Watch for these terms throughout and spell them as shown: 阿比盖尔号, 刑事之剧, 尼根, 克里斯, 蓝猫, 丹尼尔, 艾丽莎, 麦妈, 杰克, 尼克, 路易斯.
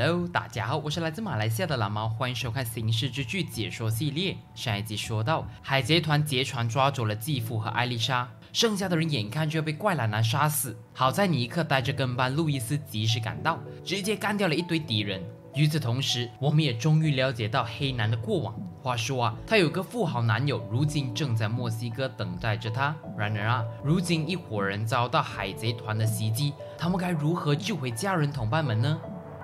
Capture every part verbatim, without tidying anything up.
Hello， 大家好，我是来自马来西亚的蓝猫，欢迎收看《刑事之剧》解说系列。上一集说到，海贼团劫船抓走了继父和艾丽莎，剩下的人眼看就要被怪懒男杀死。好在尼克带着跟班路易斯及时赶到，直接干掉了一堆敌人。与此同时，我们也终于了解到黑男的过往。话说啊，他有个富豪男友，如今正在墨西哥等待着他。然而啊，如今一伙人遭到海贼团的袭击，他们该如何救回家人同伴们呢？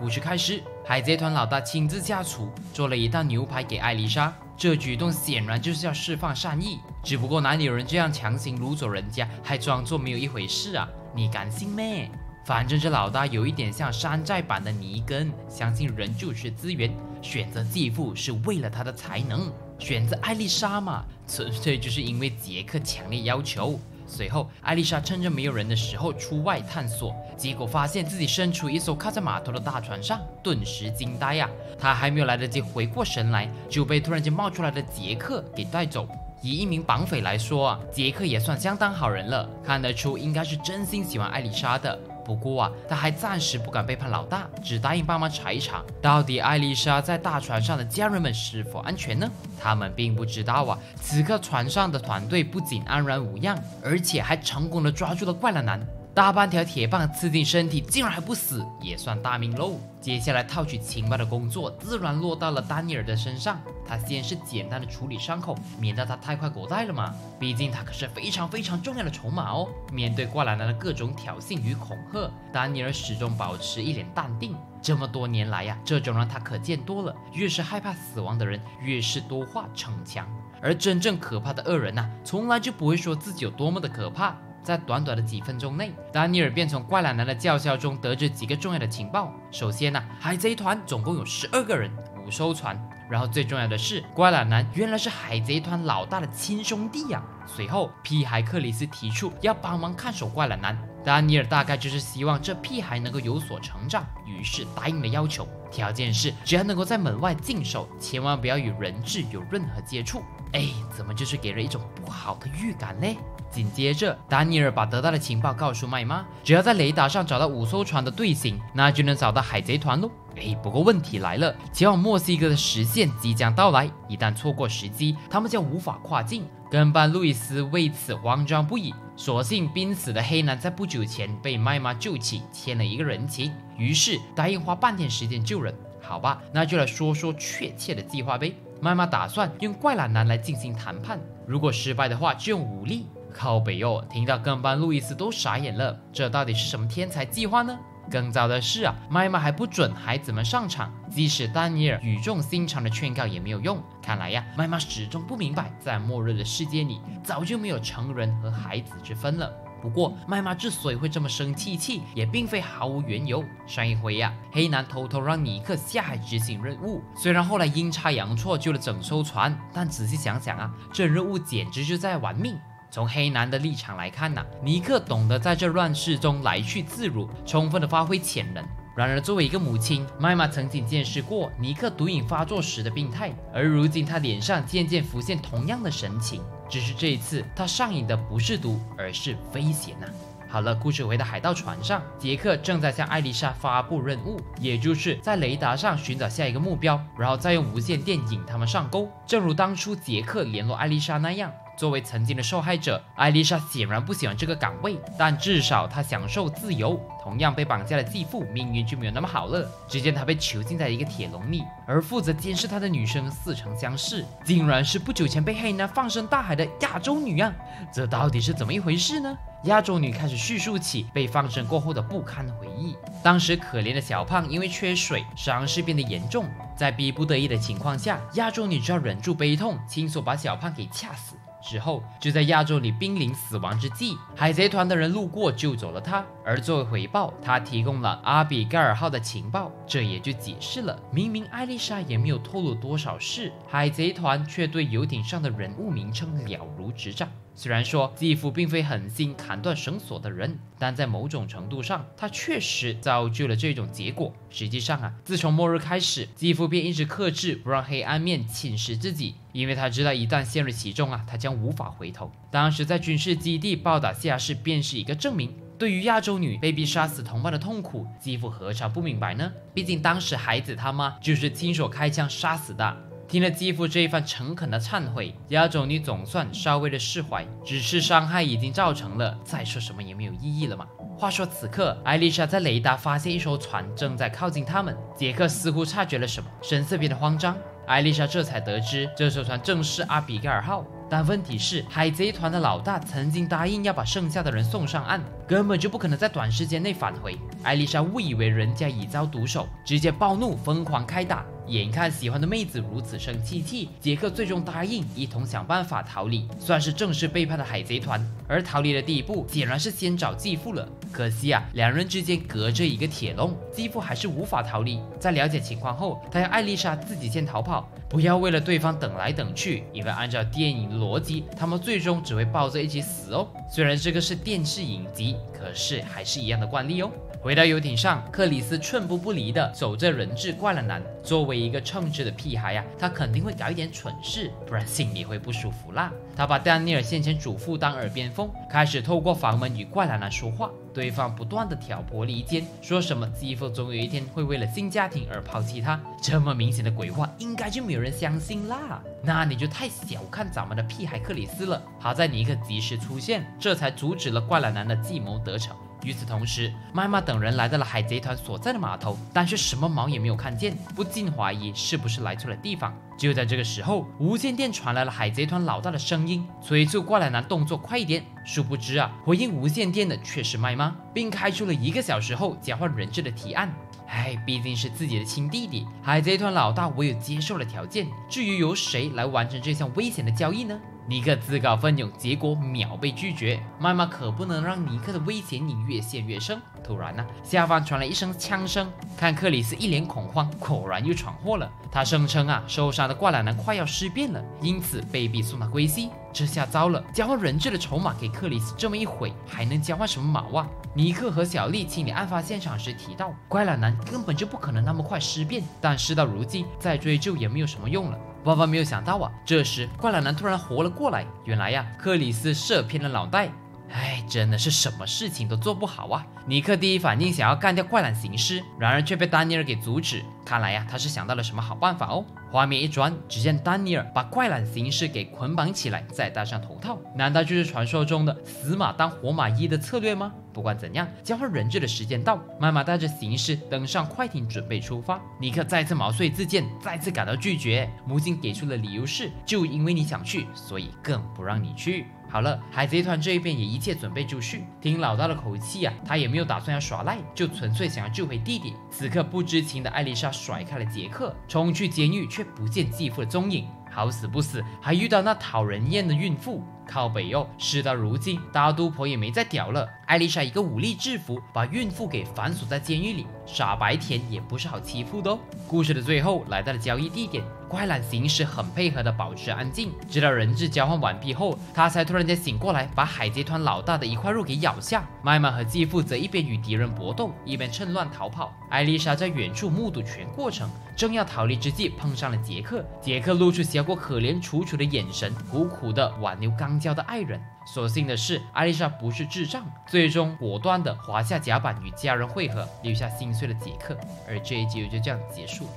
故事开始，海贼团老大亲自下厨做了一道牛排给艾丽莎，这举动显然就是要释放善意。只不过哪里有人这样强行掳走人家，还装作没有一回事啊？你敢信咩？反正这老大有一点像山寨版的尼根，相信人就是资源，选择继父是为了他的才能，选择艾丽莎嘛，纯粹就是因为杰克强烈要求。 随后，艾丽莎趁着没有人的时候出外探索，结果发现自己身处一艘靠在码头的大船上，顿时惊呆呀、啊！她还没有来得及回过神来，就被突然间冒出来的杰克给带走。以一名绑匪来说啊，杰克也算相当好人了，看得出应该是真心喜欢艾丽莎的。不过啊，他还暂时不敢背叛老大，只答应帮忙查一查，到底艾丽莎在大船上的家人们是否安全呢？他们并不知道啊，此刻船上的团队不仅安然无恙，而且还成功的抓住了怪懒男，大半条铁棒刺进身体，竟然还不死，也算大命喽。接下来套取情报的工作自然落到了丹尼尔的身上，他先是简单的处理伤口，免得他太快狗带了嘛，毕竟他可是非常非常重要的筹码哦。面对怪懒男的各种挑衅与恐吓，丹尼尔始终保持一脸淡定。这么多年来呀、啊，这种让他可见多了，越是害怕死亡的人，越是多话逞强，而真正可怕的恶人呐、啊，从来就不会说自己有多么的可怕。 在短短的几分钟内，丹尼尔便从怪懒男的叫嚣中得知几个重要的情报。首先呢、啊，海贼团总共有十二个人，五艘船。然后最重要的是，怪懒男原来是海贼团老大的亲兄弟呀、啊。随后，屁孩克里斯提出要帮忙看守怪懒男，丹尼尔大概就是希望这屁孩能够有所成长，于是答应了要求，条件是只要能够在门外静守，千万不要与人质有任何接触。哎，怎么就是给人一种不好的预感嘞？ 紧接着，丹尼尔把得到的情报告诉麦妈，只要在雷达上找到五艘船的队形，那就能找到海贼团喽。哎，不过问题来了，前往墨西哥的时限即将到来，一旦错过时机，他们将无法跨境。跟班路易斯为此慌张不已，所幸濒死的黑男在不久前被麦妈救起，欠了一个人情，于是答应花半天时间救人。好吧，那就来说说确切的计划呗。麦妈打算用怪懒男来进行谈判，如果失败的话，就用武力。 靠北哦！听到跟班路易斯都傻眼了，这到底是什么天才计划呢？更糟的是啊，麦妈还不准孩子们上场，即使丹尼尔语重心长的劝告也没有用。看来呀，麦妈始终不明白，在末日的世界里，早就没有成人和孩子之分了。 不过，麦妈之所以会这么生气气，也并非毫无缘由。上一回呀、啊，黑男偷偷让尼克下海执行任务，虽然后来阴差阳错救了整艘船，但仔细想想啊，这任务简直就在玩命。从黑男的立场来看呐、啊，尼克懂得在这乱世中来去自如，充分的发挥潜能。 然而，作为一个母亲，麦妈曾经见识过尼克毒瘾发作时的病态，而如今她脸上渐渐浮现同样的神情，只是这一次她上瘾的不是毒，而是危险呐、啊。好了，故事回到海盗船上，杰克正在向艾丽莎发布任务，也就是在雷达上寻找下一个目标，然后再用无线电引他们上钩。正如当初杰克联络艾丽莎那样。 作为曾经的受害者，艾丽莎显然不喜欢这个岗位，但至少她享受自由。同样被绑架的继父，命运就没有那么好了。只见他被囚禁在一个铁笼里，而负责监视他的女生似曾相识，竟然是不久前被黑男放生大海的亚洲女啊！这到底是怎么一回事呢？亚洲女开始叙述起被放生过后的不堪回忆。当时可怜的小胖因为缺水，伤势变得严重，在逼不得已的情况下，亚洲女只要忍住悲痛，亲手把小胖给掐死。 之后，就在亚洲里濒临死亡之际，海贼团的人路过救走了他，而作为回报，他提供了阿比盖尔号的情报，这也就解释了，明明艾丽莎也没有透露多少事，海贼团却对游艇上的人物名称了如指掌。虽然说继父并非狠心砍断绳索的人，但在某种程度上，他确实造就了这种结果。实际上啊，自从末日开始，继父便一直克制，不让黑暗面侵蚀自己。 因为他知道，一旦陷入其中啊，他将无法回头。当时在军事基地暴打西亚市便是一个证明。对于亚洲女被逼杀死同伴的痛苦，继父何尝不明白呢？毕竟当时孩子他妈就是亲手开枪杀死的。 听了继父这一番诚恳的忏悔，亚洲女总算稍微的释怀。只是伤害已经造成了，再说什么也没有意义了嘛。话说此刻，艾丽莎在雷达发现一艘船正在靠近他们，杰克似乎察觉了什么，神色变得慌张。艾丽莎这才得知，这艘船正是阿比盖尔号。 但问题是，海贼团的老大曾经答应要把剩下的人送上岸，根本就不可能在短时间内返回。艾丽莎误以为人家已遭毒手，直接暴怒，疯狂开打。眼看喜欢的妹子如此生气气，杰克最终答应一同想办法逃离，算是正式背叛了海贼团。而逃离的第一步，显然是先找继父了。可惜啊，两人之间隔着一个铁笼，继父还是无法逃离。在了解情况后，他要艾丽莎自己先逃跑，不要为了对方等来等去，因为按照电影 逻辑，他们最终只会抱着一起死哦。虽然这个是电视影集，可是还是一样的惯例哦。回到游艇上，克里斯寸步不离的守着人质灌篮男。作为一个称职的屁孩呀、啊，他肯定会搞一点蠢事，不然心里会不舒服啦。他把丹尼尔先前嘱咐当耳边风，开始透过房门与灌篮男说话。 对方不断的挑拨离间，说什么继父总有一天会为了新家庭而抛弃他，这么明显的鬼话，应该就没有人相信啦。那你就太小看咱们的屁孩克里斯了。好在尼克及时出现，这才阻止了灌篮男的计谋得逞。与此同时，妈妈等人来到了海贼团所在的码头，但却什么毛也没有看见，不禁怀疑是不是来错了地方。 就在这个时候，无线电传来了海贼团老大的声音，催促灌篮男动作快一点。殊不知啊，回应无线电的却是麦妈，并开出了一个小时后交换人质的提案。哎，毕竟是自己的亲弟弟，海贼团老大唯有接受了条件。至于由谁来完成这项危险的交易呢？尼克自告奋勇，结果秒被拒绝。麦妈可不能让尼克的危险瘾越陷越深。突然呢、啊，下方传来一声枪声，看克里斯一脸恐慌，果然又闯祸了。他声称啊，受伤 灌篮男快要尸变了，因此被逼送到归西。这下糟了，交换人质的筹码给克里斯这么一毁，还能交换什么毛啊？尼克和小丽清理案发现场时提到，灌篮男根本就不可能那么快尸变，但事到如今再追究也没有什么用了。 万万没有想到啊，这时灌篮男突然活了过来，原来呀、啊，克里斯射偏了脑袋。 哎，真的是什么事情都做不好啊！尼克第一反应想要干掉灌篮行尸，然而却被丹尼尔给阻止。看来呀、啊，他是想到了什么好办法哦。画面一转，只见丹尼尔把灌篮行尸给捆绑起来，再戴上头套。难道就是传说中的死马当活马医的策略吗？不管怎样，交换人质的时间到，妈妈带着行尸登上快艇，准备出发。尼克再次毛遂自荐，再次感到拒绝。母亲给出的理由是，就因为你想去，所以更不让你去。 好了，海贼团这一边也一切准备就绪。听老大的口气啊，他也没有打算要耍赖，就纯粹想要救回弟弟。此刻不知情的艾丽莎甩开了杰克，冲去监狱，却不见继父的踪影。好死不死，还遇到那讨人厌的孕妇。靠北哦，事到如今，大肚婆也没再屌了。艾丽莎一个武力制服，把孕妇给反锁在监狱里。傻白甜也不是好欺负的哦。故事的最后来到了交易地点。 灌篮行尸很配合的保持安静，直到人质交换完毕后，他才突然间醒过来，把海贼团老大的一块肉给咬下。麦麦和继父则一边与敌人搏斗，一边趁乱逃跑。艾丽莎在远处目睹全过程，正要逃离之际，碰上了杰克。杰克露出小狗可怜楚楚的眼神，苦苦的挽留刚交的爱人。所幸的是，艾丽莎不是智障，最终果断的滑下甲板与家人会合，留下心碎的杰克。而这一集就这样结束了。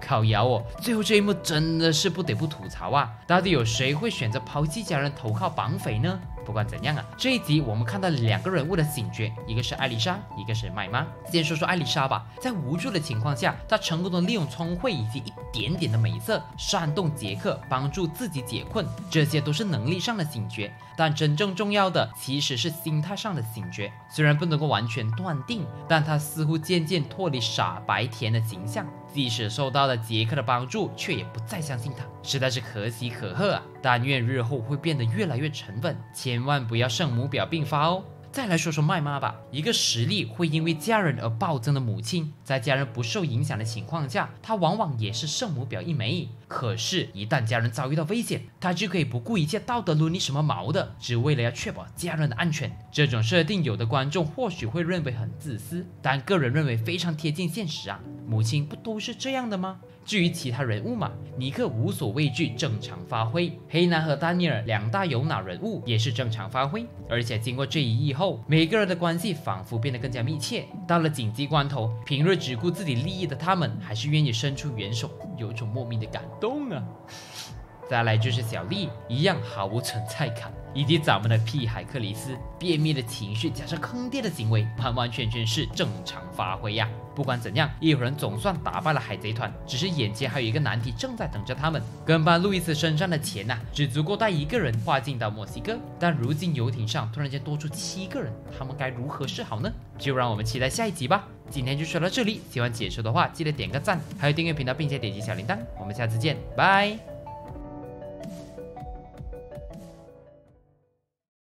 靠谣哦，最后这一幕真的是不得不吐槽啊！到底有谁会选择抛弃家人投靠绑匪呢？不管怎样啊，这一集我们看到两个人物的醒觉，一个是艾丽莎，一个是麦妈。先说说艾丽莎吧，在无助的情况下，她成功的利用聪慧以及一点点的美色，煽动杰克帮助自己解困，这些都是能力上的醒觉。但真正重要的其实是心态上的醒觉。虽然不能够完全断定，但她似乎渐渐脱离傻白甜的形象。 即使受到了杰克的帮助，却也不再相信他，实在是可喜可贺啊！但愿日后会变得越来越沉稳，千万不要圣母婊病发哦。再来说说麦妈吧，一个实力会因为家人而暴增的母亲，在家人不受影响的情况下，她往往也是圣母婊一枚。可是，一旦家人遭遇到危险，她就可以不顾一切道德伦理什么毛的，只为了要确保家人的安全。这种设定，有的观众或许会认为很自私，但个人认为非常贴近现实啊。 母亲不都是这样的吗？至于其他人物嘛，尼克无所畏惧，正常发挥。黑男和丹尼尔两大有脑人物也是正常发挥，而且经过这一役后，每个人的关系仿佛变得更加密切。到了紧急关头，平日只顾自己利益的他们，还是愿意伸出援手，有种莫名的感动啊。再来就是小丽，一样毫无存在感，以及咱们的屁孩克里斯便秘的情绪加上坑爹的行为，完完全全是正常发挥呀、啊。不管怎样，一伙人总算打败了海贼团，只是眼前还有一个难题正在等着他们。跟班路易斯身上的钱呐、啊，只足够带一个人跨境到墨西哥，但如今游艇上突然间多出七个人，他们该如何是好呢？就让我们期待下一集吧。今天就说到这里，喜欢解说的话记得点个赞，还有订阅频道并且点击小铃铛。我们下次见，拜。